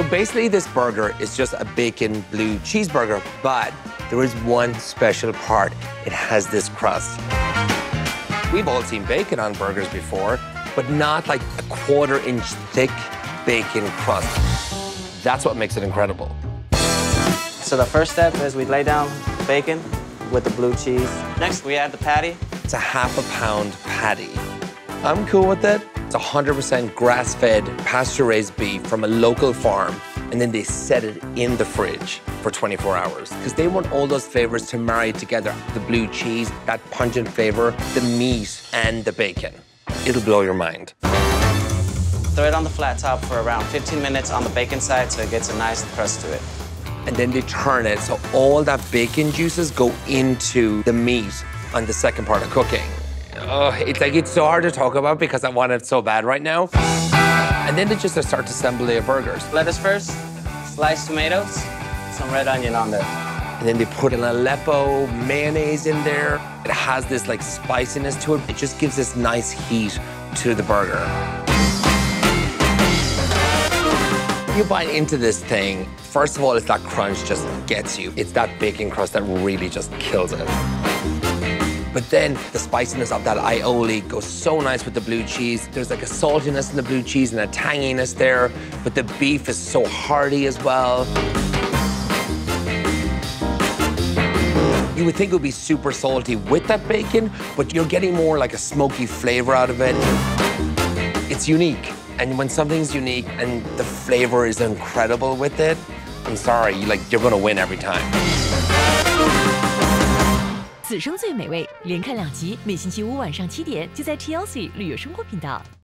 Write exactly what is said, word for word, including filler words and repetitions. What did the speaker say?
So basically this burger is just a bacon blue cheeseburger, but there is one special part. It has this crust. We've all seen bacon on burgers before, but not like a quarter inch thick bacon crust. That's what makes it incredible. So the first step is we lay down bacon with the blue cheese. Next, we add the patty. It's a half a pound patty. I'm cool with it. It's one hundred percent grass-fed, pasture-raised beef from a local farm, and then they set it in the fridge for twenty-four hours because they want all those flavors to marry together. The blue cheese, that pungent flavor, the meat, and the bacon. It'll blow your mind. Throw it on the flat top for around fifteen minutes on the bacon side so it gets a nice crust to it. And then they turn it so all that bacon juices go into the meat on the second part of cooking. Oh, it's like it's so hard to talk about because I want it so bad right now. And then they just start to assemble their burgers. Lettuce first, sliced tomatoes, some red onion on there. And then they put an Aleppo mayonnaise in there. It has this like spiciness to it. It just gives this nice heat to the burger. You bite into this thing, first of all, it's that crunch just gets you. It's that bacon crust that really just kills it. But then the spiciness of that aioli goes so nice with the blue cheese. There's like a saltiness in the blue cheese and a tanginess there, but the beef is so hearty as well. You would think it would be super salty with that bacon, but you're getting more like a smoky flavor out of it. It's unique, and when something's unique and the flavor is incredible with it, I'm sorry, you like you're gonna win every time. 此生最美味，连看两集，每星期五晚上七点就在 T L C 旅游生活频道。